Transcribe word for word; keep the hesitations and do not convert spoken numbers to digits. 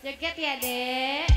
Joget ya, Dek.